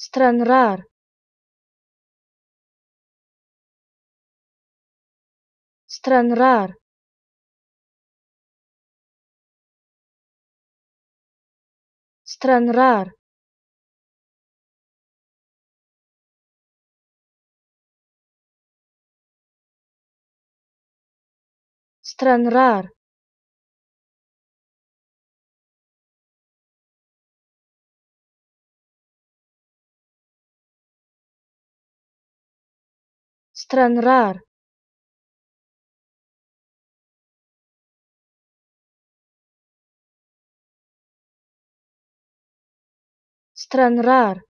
Stranraer. Stranraer. Stranraer. Stranraer. Stranraer. Stranraer.